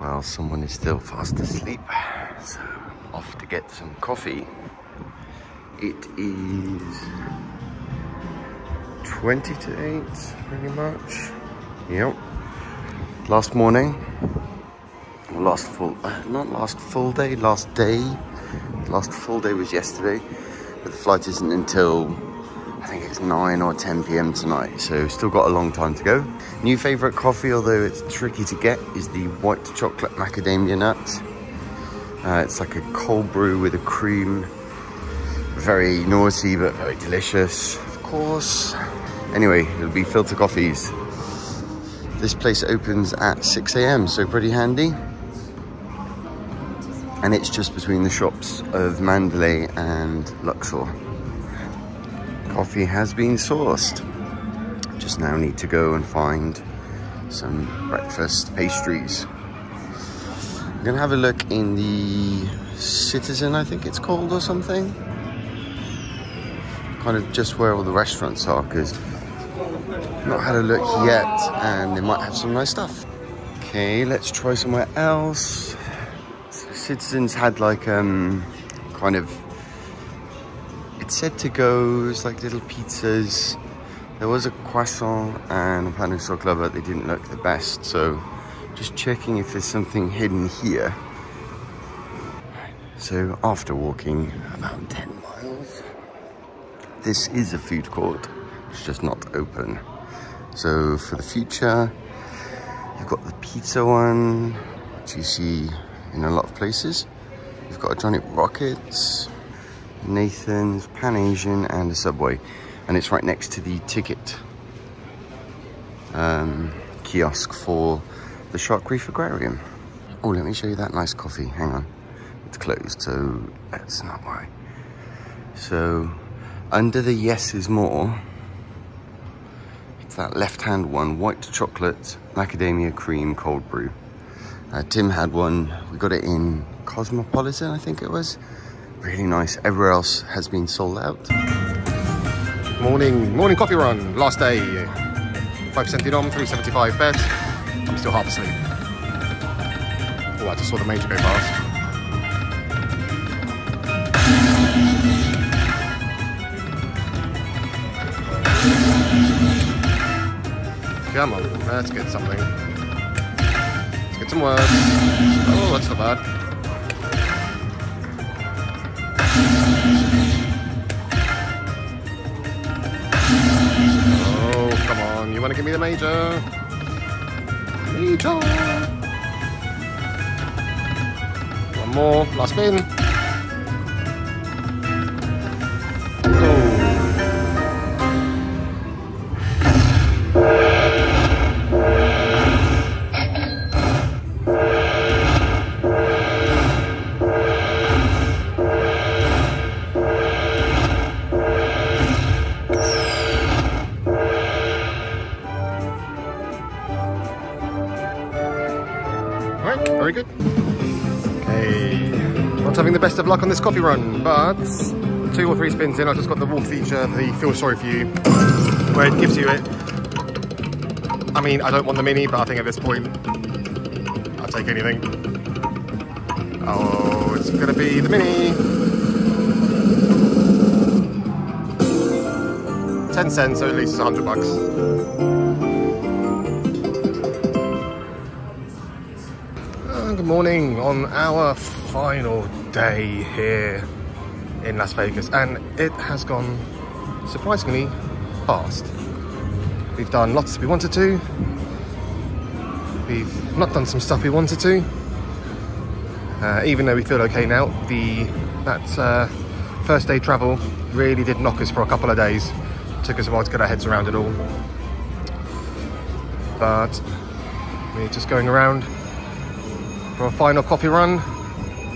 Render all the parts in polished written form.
Well, someone is still fast asleep, so I'm off to get some coffee. It is 20 to 8, pretty much. Yep. Last morning, last full day was yesterday, but the flight isn't until I think it's 9 or 10 p.m. tonight, so still got a long time to go. New favorite coffee, although it's tricky to get, is the white chocolate macadamia nut. It's like a cold brew with a cream, very naughty but very delicious, of course. Anyway, it'll be filter coffees. This place opens at 6 a.m., so pretty handy. And it's just between the shops of Mandalay and Luxor. Coffee has been sourced. Just now need to go and find some breakfast pastries. I'm gonna have a look in the Citizen, I think it's called, or something. Kind of just where all the restaurants are, because not had a look yet, and they might have some nice stuff. Okay, let's try somewhere else. So Citizen's had like kind of, it's said to goes, like little pizzas. There was a croissant and a pan au chocolat, but they didn't look the best. So just checking if there's something hidden here. So after walking about 10 miles, this is a food court. It's just not open. So for the future, you've got the pizza one, which you see in a lot of places. You've got a Johnny Rockets, Nathan's, Pan Asian, and a Subway. And it's right next to the ticket kiosk for the Shark Reef Aquarium. Oh, let me show you that nice coffee. Hang on. It's closed, so that's not why. So under the Yes Is More, that left-hand one, white chocolate macadamia cream cold brew. Tim had one, we got it in Cosmopolitan, I think it was. Really nice. Everywhere else has been sold out. Morning coffee run, last day. 5% denom, 375 bet. I'm still half asleep. Oh, I just saw the major go past. Come on, let's get something. Let's get some words. Oh, that's not bad. Oh, come on. You want to give me the major? Major! One more. Last spin. Very good. Okay, not having the best of luck on this coffee run, but 2 or 3 spins in, I just got the walk feature, the feel sorry for you, where it gives you it. I mean, I don't want the mini, but I think at this point, I'll take anything. Oh, it's gonna be the mini. 10 cents, so at least it's $100. Good morning on our final day here in Las Vegas, and it has gone surprisingly fast. We've done lots we wanted to, we've not done some stuff we wanted to, even though we feel okay now. That first day travel really did knock us for a couple of days. It took us a while to get our heads around it all, but we're just going around for a final coffee run,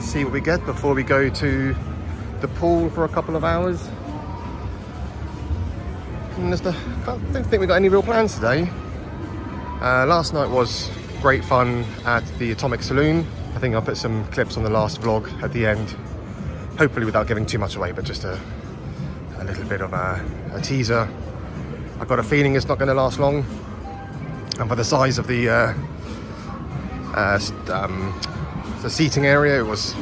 see what we get before we go to the pool for a couple of hours. And I don't think we've got any real plans today. Last night was great fun at the Atomic Saloon. I think I'll put some clips on the last vlog at the end, hopefully without giving too much away, but just a little bit of a teaser. I've got a feeling it's not going to last long, and for the size of the the seating area. It was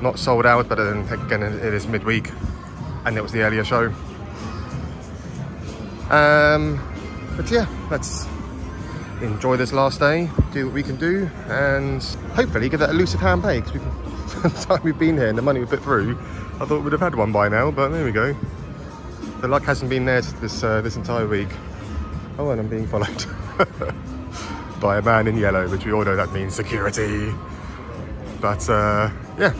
not sold out, but then again, it is midweek and it was the earlier show. But yeah, let's enjoy this last day, do what we can do, and hopefully get that elusive hand pay, because the time we've been here and the money we put through, I thought we'd have had one by now, but there we go. The luck hasn't been there this entire week. Oh, and I'm being followed by a man in yellow, which we all know that means security. But yeah,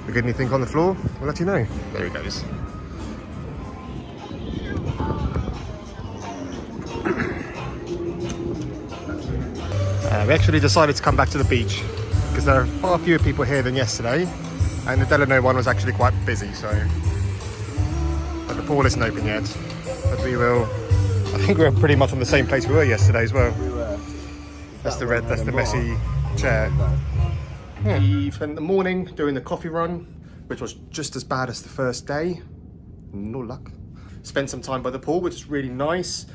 if we get anything on the floor, we'll let you know. There he goes. We actually decided to come back to the beach because there are far fewer people here than yesterday, and the Delano one was actually quite busy, so. But the pool isn't open yet, but we will. I think we're pretty much on the same place we were yesterday as well. We were. That's the messy chair. Yeah. We spent the morning doing the coffee run, which was just as bad as the first day. No luck. Spent some time by the pool, which is really nice.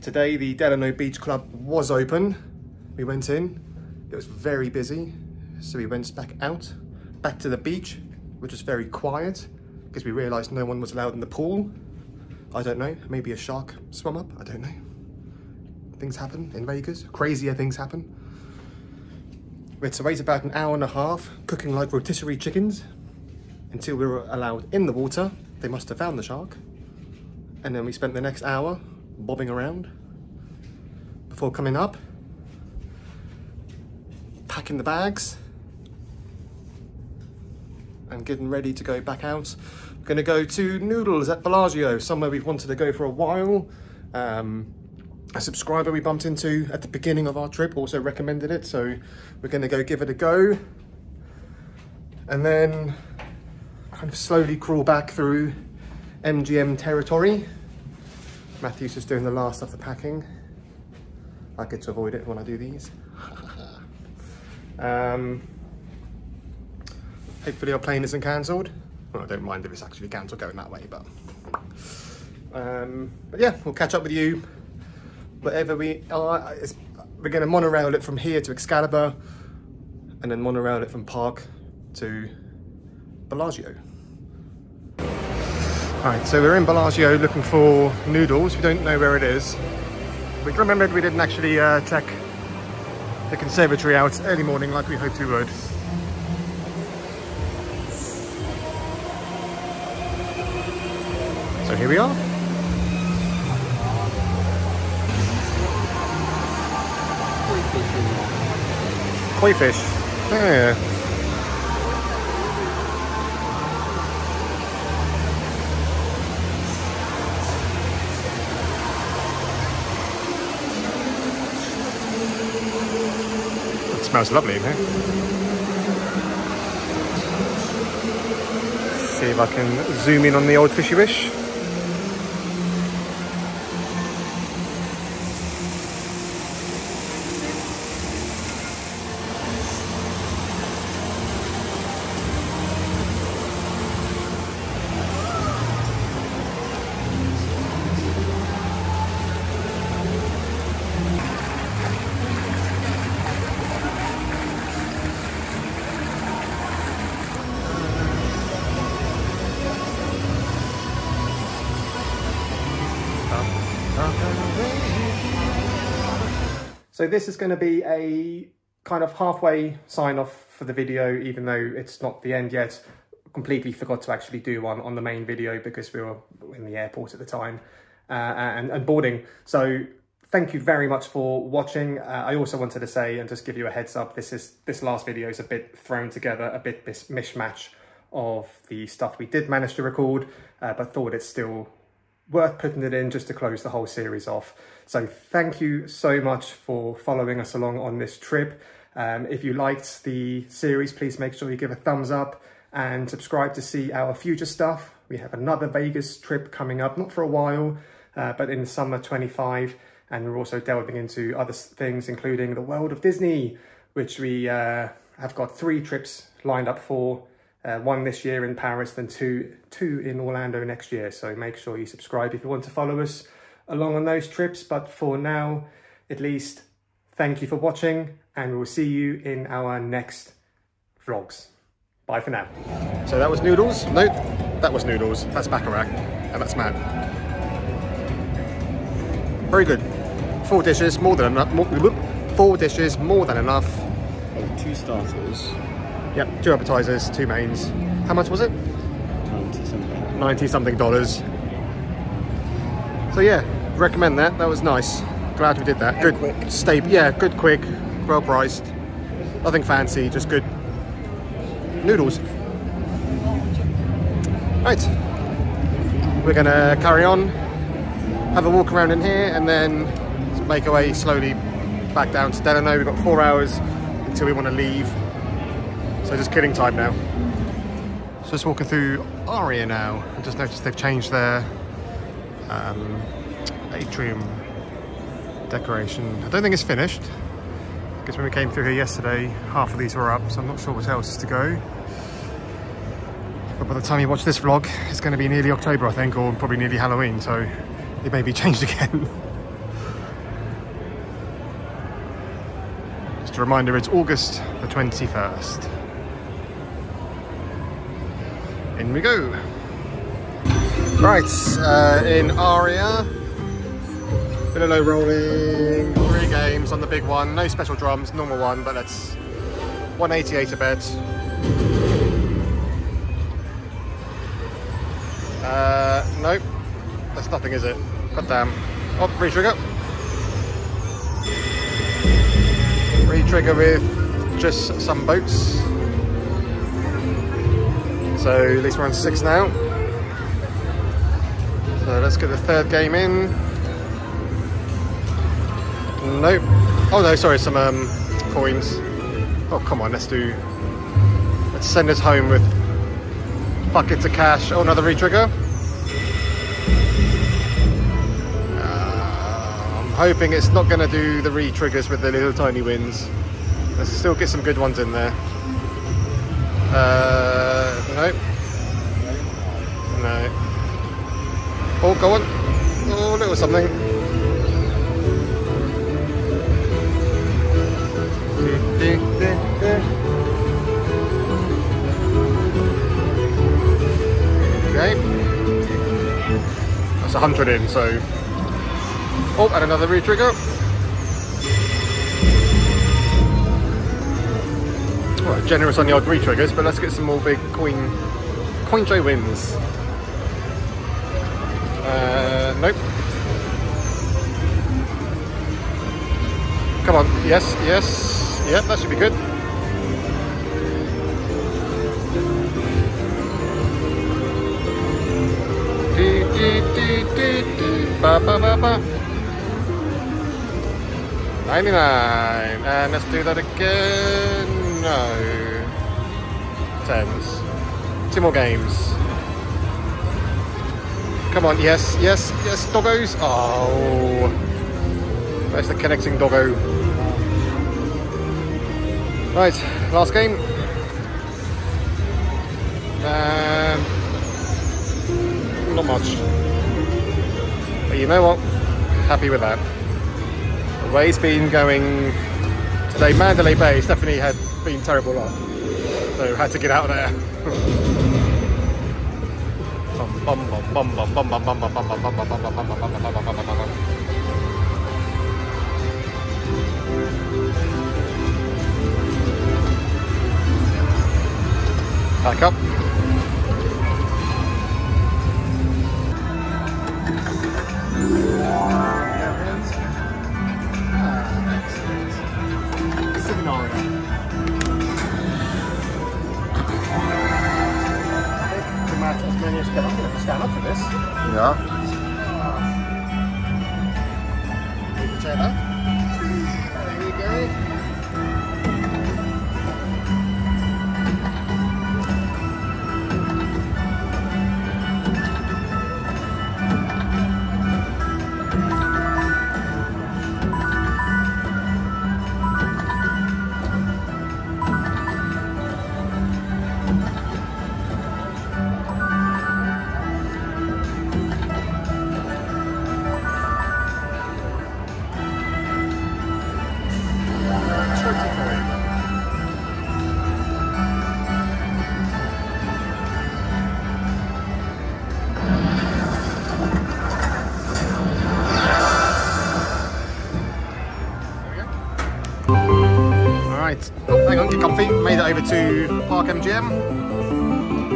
Today the Delano Beach Club was open. We went in, it was very busy, so we went back out, back to the beach, which was very quiet, because we realised no one was allowed in the pool. I don't know, maybe a shark swam up, I don't know. Things happen in Vegas, crazier things happen. We had to wait about an hour and a half, cooking like rotisserie chickens, until we were allowed in the water. They must have found the shark. And then we spent the next hour bobbing around, before coming up, packing the bags and getting ready to go back out. We're going to go to Noodles at Bellagio, somewhere we've wanted to go for a while. A subscriber we bumped into at the beginning of our trip also recommended it, so we're going to go give it a go and then kind of slowly crawl back through MGM territory. Matthew's is doing the last of the packing. I get to avoid it when I do these. Hopefully our plane isn't cancelled. Well, I don't mind if it's actually cancelled going that way, but yeah, we'll catch up with you wherever we are. We're going to monorail it from here to Excalibur and then monorail it from Park to Bellagio. Alright, so we're in Bellagio looking for Noodles. We don't know where it is. We remembered we didn't actually check the conservatory out early morning like we hoped we would. So here we are. Koi fish. Oh, yeah. Smells lovely in here. See if I can zoom in on the old fishy wish. So this is going to be a kind of halfway sign off for the video, even though it's not the end yet. Completely forgot to actually do one on the main video because we were in the airport at the time and boarding. So thank you very much for watching. I also wanted to say and just give you a heads up, this last video is a bit thrown together, a bit mishmash of the stuff we did manage to record, but thought it's still worth putting it in just to close the whole series off. So thank you so much for following us along on this trip. If you liked the series, please make sure you give a thumbs up and subscribe to see our future stuff. We have another Vegas trip coming up, not for a while, but in summer 25. And we're also delving into other things, including the world of Disney, which we have got 3 trips lined up for. 1 this year in Paris, then two in Orlando next year. So make sure you subscribe if you want to follow us along on those trips. But for now, at least, Thank you for watching, and we'll see you in our next vlogs. Bye for now. So that was Noodles. No, that was Noodles. That's Bacharach, and that's Man. Very good. Four dishes, more than enough. Four dishes, more than enough. Oh, 2 starters. Yep, 2 appetizers, 2 mains. How much was it? 90-something. 90-something dollars. So yeah, recommend that. That was nice. Glad we did that. Good, quick. Stable. Yeah, good, quick, well priced. Nothing fancy, just good. Noodles. Right, we're gonna carry on, have a walk around in here, and then make our way slowly back down to Delano. We've got 4 hours until we want to leave, so just killing time now. So just walking through Aria now. I just noticed they've changed their atrium decoration. I don't think it's finished, because when we came through here yesterday, half of these were up, so I'm not sure what else is to go. But by the time you watch this vlog, it's going to be nearly October, I think, or probably nearly Halloween, so it may be changed again. Just a reminder, it's August the 21st. In we go. Right, in Aria. Delano rolling, 3 games on the big one. No special drums, normal one, but that's 188 a bet. Nope, that's nothing, is it? God damn. Oh, re-trigger. Re-trigger with just some boats. So at least we're on 6 now. So let's get the 3rd game in. Nope. Oh no, sorry, some coins. Oh come on, let's send us home with buckets of cash. Oh, another re-trigger. I'm hoping it's not going to do the re-triggers with the little tiny wins. Let's still get some good ones in there. Nope. No. Oh, go on. Oh, a little something. Okay. That's 100 in, so... Oh, and another re-trigger. Well, generous on the odd re-triggers, but let's get some more big coin J wins. Nope. Come on, yes, yes. Yep, that should be good. Ba, ba, ba, ba. 99, and let's do that again. No, 10s. 2 more games. Come on, yes, yes, yes, doggos. Oh, that's the connecting doggo. Right, last game. Not much, but you know what? Happy with that. The way's been going today. Mandalay Bay. Stephanie had been terrible luck, so had to get out of there. Back up. Stand up for this. Yeah. Move the chair back. There we go. Right, hang on, get comfy. Made it over to Park MGM.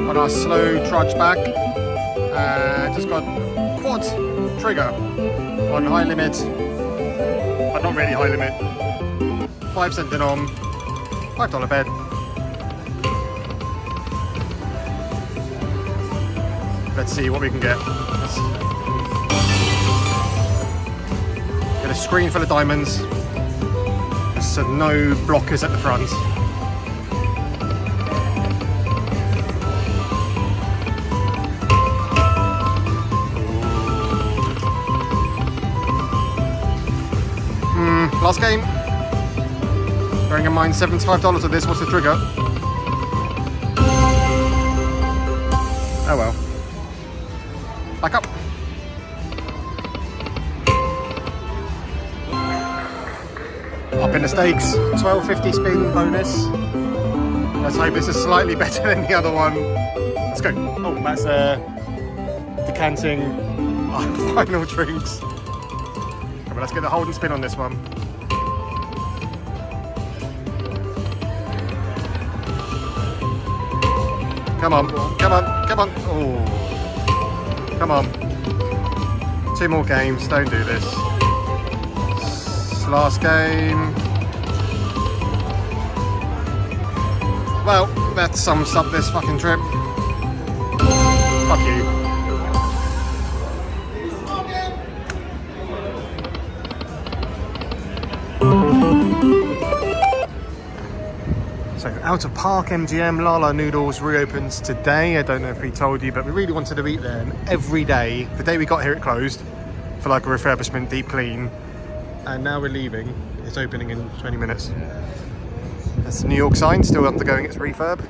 Got our slow trudge back. Just got quad trigger on high limit, but not really high limit. 5 cent denom, $5 bet. Let's see what we can get. Get a screen full of diamonds. So no blockers at the front. Last game. Bearing in mind $75 of this, what's the trigger? Oh well. Back up. Up in the stakes, 12.50 spin bonus. Let's hope this is slightly better than the other one. Let's go. Oh, that's decanting our final drinks. Come on, let's get the hold and spin on this one. Come on, come on, come on. Oh, come on. Two more games, don't do this. Last game. Well, that sums up this fucking trip. Fuck you. So, out of Park MGM, Lala Noodles reopens today. I don't know if we told you, but we really wanted to eat there. And every day, the day we got here, it closed for like a refurbishment, deep clean. And now we're leaving. It's opening in 20 minutes. That's the New York sign, still undergoing its refurb.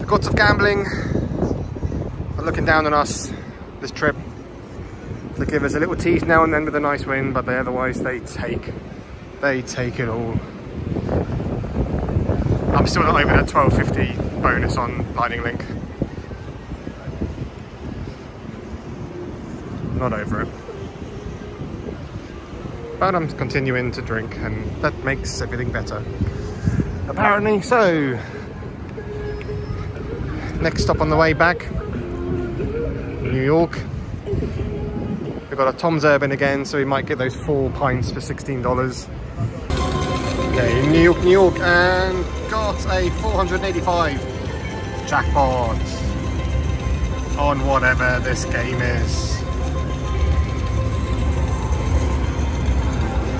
The gods of gambling are looking down on us this trip. They give us a little tease now and then with a nice win, but they otherwise they take it all. I'm still not over that 12.50 bonus on Lightning Link. Not over it. But I'm continuing to drink, and that makes everything better, apparently. So, next stop on the way back, New York. We've got a Tom's Urban again, so we might get those 4 pints for $16. Okay, New York, New York, and got a 485 jackpot on whatever this game is.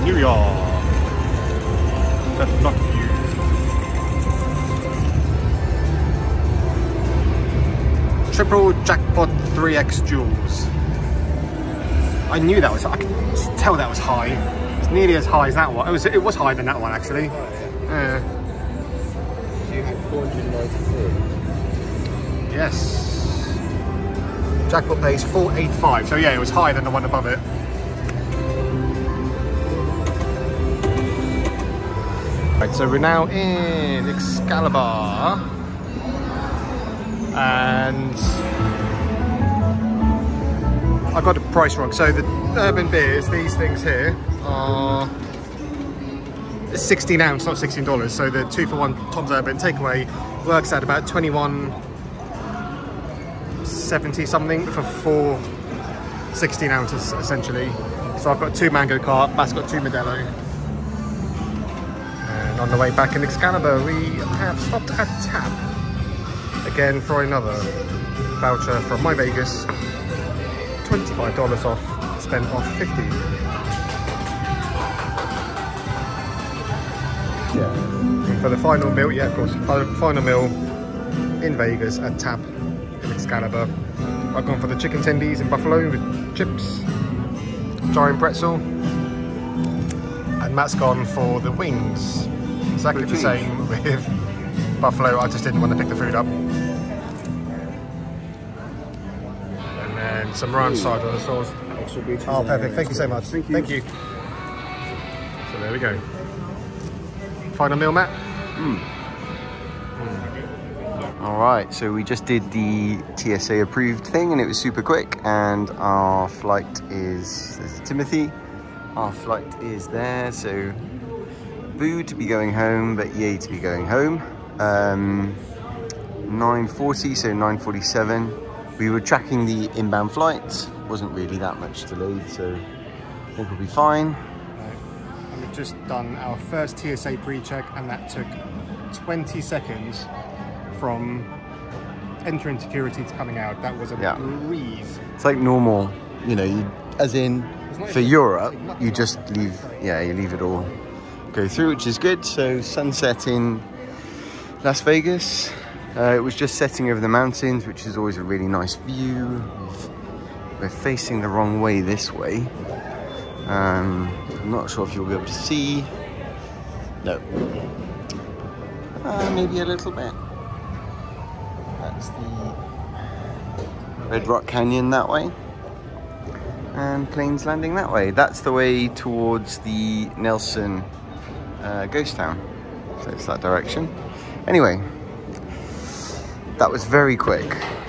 New York. That's not you. Triple Jackpot 3X Jewels. I knew that was, I could tell that was high. It's nearly as high as that one. It was higher than that one, actually. So you had 493. Yes. Jackpot pays 485. So yeah, it was higher than the one above it. Right, so we're now in Excalibur, and I got the price wrong. So the urban beers, these things here, are 16 ounce, not $16. So the 2-for-1 Tom's Urban takeaway works at about $21.70 something for 4 16-ounces essentially. So I've got 2 mango cart, Matt's got 2 Modelo. On the way back in Excalibur, we have stopped at TAP again for another voucher from My Vegas. $25 off, spent off 50. Yeah. And for the final meal, yeah, of course, final meal in Vegas at TAP in Excalibur. I've gone for the chicken tendies in buffalo with chips, gyro pretzel, and Matt's gone for the wings. Exactly the same with buffalo. I just didn't want to pick the food up. And then some ranch cider sauce. Oh, perfect. Thank you so much. Thank you. Thank you. So there we go. Final meal, Matt. All right. So we just did the TSA approved thing, and it was super quick. And our flight is, there's Timothy. Our flight is there. So Boo to be going home, but Yay to be going home. 9:40, so 9:47. We were tracking the inbound flights. Wasn't really that much delayed, so I think we'll be fine. And we've just done our first TSA pre-check, and that took 20 seconds from entering security to coming out. That was a breeze. It's like normal, you know, as in for Europe, you just leave, you leave it all go through, which is good. So sunset in Las Vegas. It was just setting over the mountains, which is always a really nice view. We're facing the wrong way this way. I'm not sure if you'll be able to see. No. Maybe a little bit. That's the Red Rock Canyon that way. And Plains Landing that way. That's the way towards the Nelson ghost town. So it's that direction. Anyway, that was very quick.